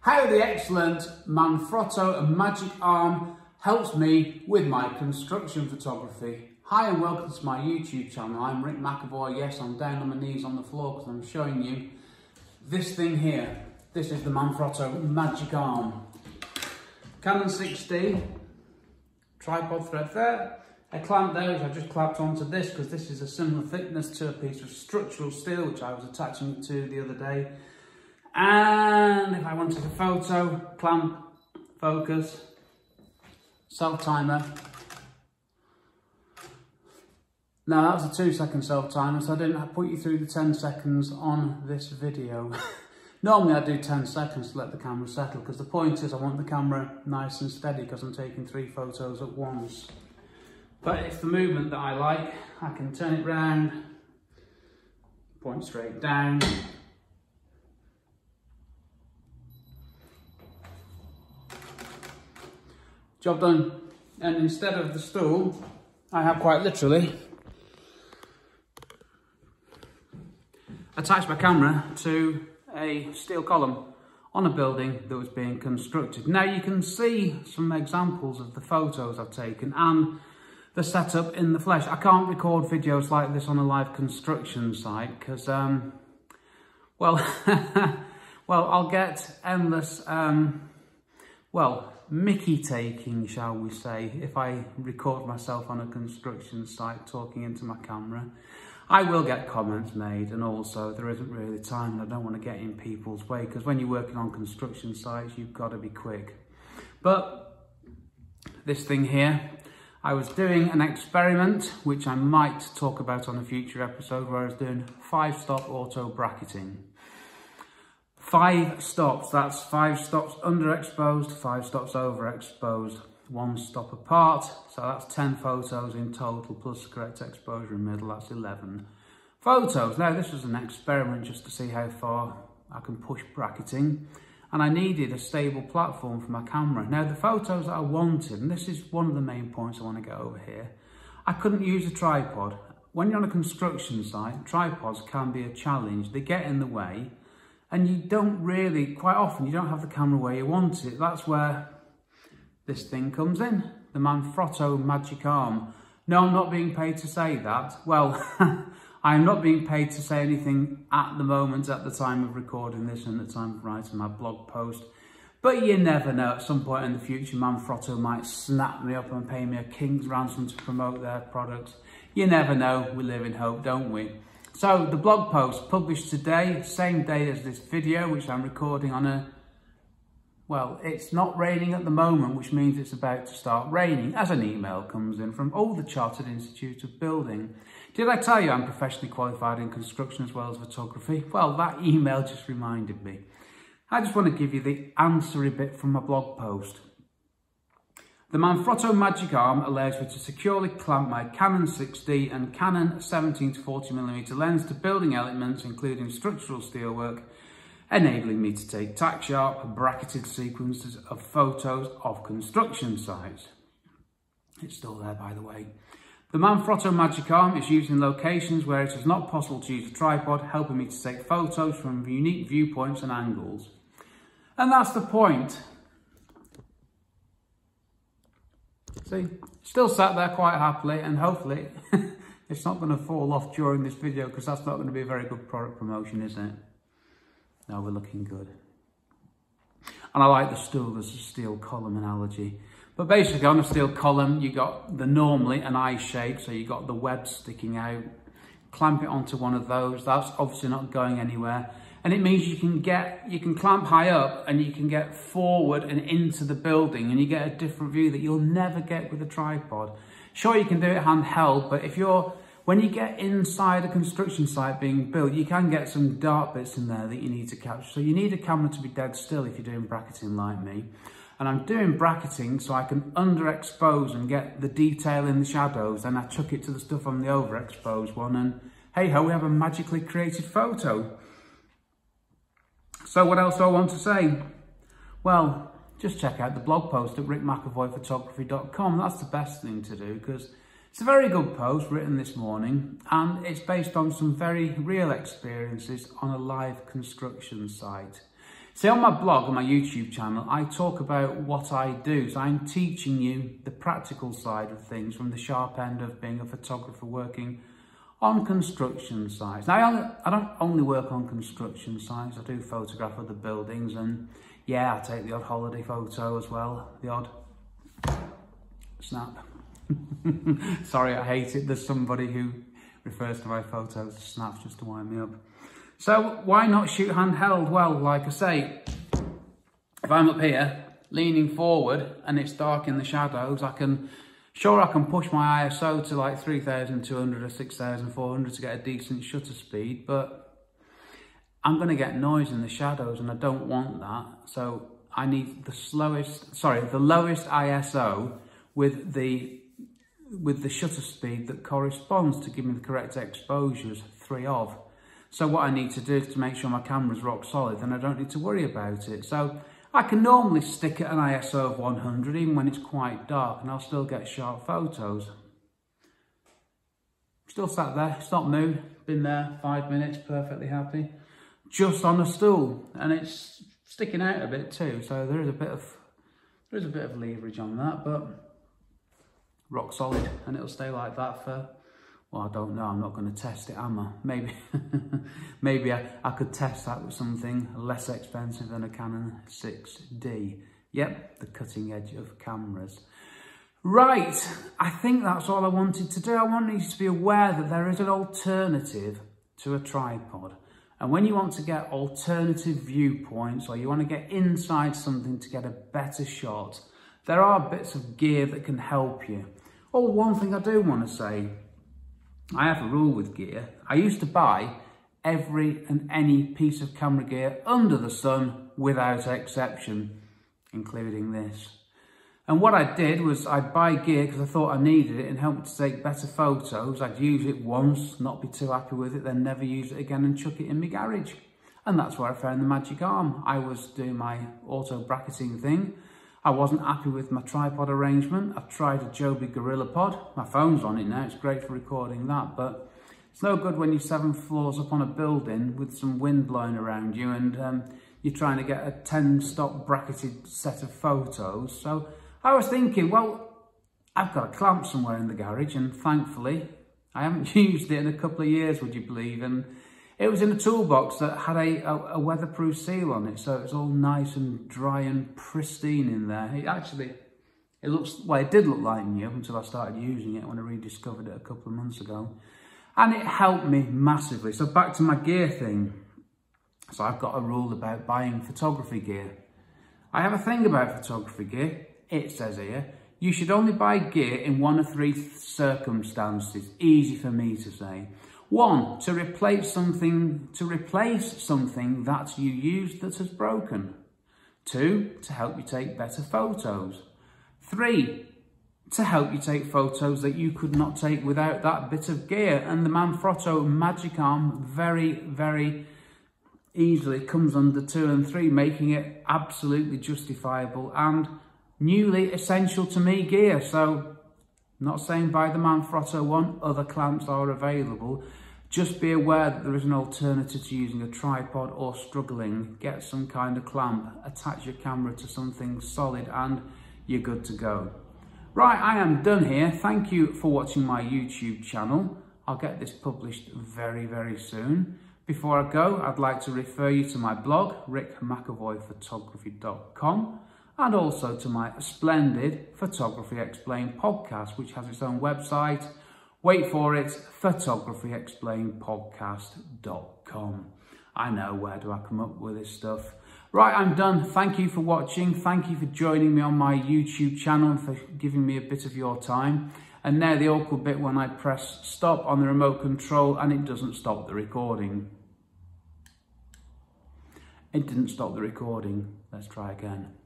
how the excellent Manfrotto Magic Arm helps me with my construction photography. Hi and welcome to my YouTube channel. I'm Rick McEvoy. Yes, I'm down on my knees on the floor because I'm showing you this thing here. This is the Manfrotto Magic Arm. Canon 6D, tripod thread there. I clamped there, which I just clamped onto this because this is a similar thickness to a piece of structural steel which I was attaching to the other day. And if I wanted a photo, clamp, focus, self-timer. Now that was a 2-second self-timer, so I didn't put you through the 10 seconds on this video. Normally I do 10 seconds to let the camera settle, because the point is I want the camera nice and steady because I'm taking 3 photos at once. But it's the movement that I like. I can turn it round, point straight down, job done. And instead of the stool, I have quite literally attached my camera to a steel column on a building that was being constructed. Now you can see some examples of the photos I've taken and the setup in the flesh. I can't record videos like this on a live construction site because, well, I'll get endless, Mickey taking, shall we say, if I record myself on a construction site talking into my camera. I will get comments made, and also there isn't really time, and I don't want to get in people's way because when you're working on construction sites, you've got to be quick. But this thing here, I was doing an experiment, which I might talk about on a future episode, where I was doing 5-stop auto bracketing. 5 stops, that's 5 stops underexposed, 5 stops overexposed, 1 stop apart. So that's 10 photos in total, plus correct exposure in the middle, that's 11 photos. Now this was an experiment just to see how far I can push bracketing. And I needed a stable platform for my camera. Now the photos that I wanted, and this is one of the main points I want to get over here, I couldn't use a tripod. When you're on a construction site, tripods can be a challenge. They get in the way, and you don't really, quite often, you don't have the camera where you want it. That's where this thing comes in, the Manfrotto Magic Arm. No, I'm not being paid to say that. Well, I'm not being paid to say anything at the moment, at the time of recording this and the time of writing my blog post. But you never know, at some point in the future, Manfrotto might snap me up and pay me a king's ransom to promote their products. You never know, we live in hope, don't we? So the blog post published today, same day as this video, which I'm recording on a, well, it's not raining at the moment, which means it's about to start raining, as an email comes in from the Chartered Institute of Building. Did I tell you I'm professionally qualified in construction as well as photography? Well, that email just reminded me. I just want to give you the answery bit from my blog post. The Manfrotto Magic Arm allows me to securely clamp my Canon 6D and Canon 17-40mm lens to building elements, including structural steelwork, enabling me to take tack-sharp, bracketed sequences of photos of construction sites. It's still there, by the way. The Manfrotto Magic Arm is used in locations where it is not possible to use a tripod, helping me to take photos from unique viewpoints and angles. And that's the point. See, still sat there quite happily, and hopefully it's not going to fall off during this video because that's not going to be a very good product promotion, is it? No, we're looking good. And I like the stool as a steel column analogy. But basically on a steel column, you got the normally an eye shape, so you got the web sticking out. Clamp it onto one of those, that's obviously not going anywhere. And it means you can clamp high up and you can get forward and into the building, and you get a different view that you'll never get with a tripod. Sure, you can do it handheld, but if you're, when you get inside a construction site being built, you can get some dark bits in there that you need to capture. So you need a camera to be dead still if you're doing bracketing like me. And I'm doing bracketing so I can underexpose and get the detail in the shadows. Then I chuck it to the stuff on the overexposed one, and hey ho, we have a magically created photo. So what else do I want to say? Well, just check out the blog post at rickmcevoyphotography.com. That's the best thing to do because it's a very good post written this morning, and it's based on some very real experiences on a live construction site. See, on my blog, on my YouTube channel, I talk about what I do. So I'm teaching you the practical side of things from the sharp end of being a photographer working on construction sites. Now, I don't only work on construction sites. I do photograph other buildings, and yeah, I take the odd holiday photo as well, the odd snap. Sorry, I hate it. There's somebody who refers to my photos as snaps just to wind me up. So why not shoot handheld? Well, like I say, if I'm up here leaning forward and it's dark in the shadows, I can push my ISO to like 3,200 or 6,400 to get a decent shutter speed, but I'm going to get noise in the shadows and I don't want that. So I need the lowest ISO with the shutter speed that corresponds to give me the correct exposures, 3 of. So what I need to do is to make sure my camera's rock solid, and I don't need to worry about it. So I can normally stick at an ISO of 100 even when it's quite dark and I'll still get sharp photos. Still sat there, it's not moved, been there 5 minutes, perfectly happy. Just on a stool, and it's sticking out a bit too, so there is a bit of leverage on that, but rock solid, and it'll stay like that for, well, I don't know, I'm not going to test it, am I? Maybe maybe I could test that with something less expensive than a Canon 6D. Yep, the cutting edge of cameras. Right, I think that's all I wanted to do. I want you to be aware that there is an alternative to a tripod. And when you want to get alternative viewpoints, or you want to get inside something to get a better shot, there are bits of gear that can help you. Oh, one thing I do want to say, I have a rule with gear. I used to buy every and any piece of camera gear under the sun without exception, including this. And what I did was I'd buy gear because I thought I needed it and helped to take better photos. I'd use it once, not be too happy with it, then never use it again and chuck it in my garage. And that's where I found the Magic Arm. I was doing my auto bracketing thing. I wasn't happy with my tripod arrangement. I've tried a Joby GorillaPod. My phone's on it now, it's great for recording that, but it's no good when you're 7 floors up on a building with some wind blowing around you and you're trying to get a 10-stop bracketed set of photos. So I was thinking, well, I've got a clamp somewhere in the garage, and thankfully I haven't used it in a couple of years, would you believe, and it was in a toolbox that had a weatherproof seal on it, so it's all nice and dry and pristine in there. It actually, it did look like new until I started using it when I rediscovered it a couple of months ago. And it helped me massively. So back to my gear thing. So I've got a rule about buying photography gear. I have a thing about photography gear. It says here, you should only buy gear in 1 of 3 circumstances. Easy for me to say. 1, to replace something that you used that has broken. 2, to help you take better photos. 3, to help you take photos that you could not take without that bit of gear. And the Manfrotto Magic Arm very, very easily comes under 2 and 3, making it absolutely justifiable and newly essential to me gear. So, not saying buy the Manfrotto one, other clamps are available. Just be aware that there is an alternative to using a tripod or struggling. Get some kind of clamp, attach your camera to something solid, and you're good to go. Right, I am done here. Thank you for watching my YouTube channel. I'll get this published very, very soon. Before I go, I'd like to refer you to my blog, rickmcevoyphotography.com. and also to my splendid Photography Explained podcast, which has its own website. Wait for it, PhotographyExplainedPodcast.com. I know, where do I come up with this stuff? Right, I'm done. Thank you for watching. Thank you for joining me on my YouTube channel and for giving me a bit of your time. And now the awkward bit when I press stop on the remote control and it doesn't stop the recording. It didn't stop the recording. Let's try again.